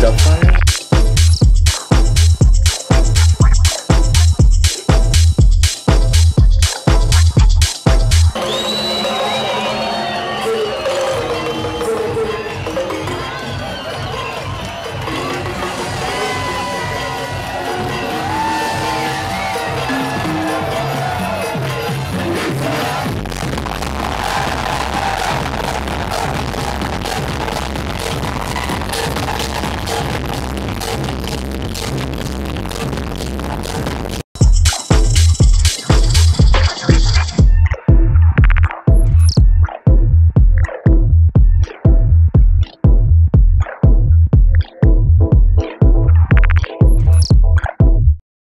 Dubfire?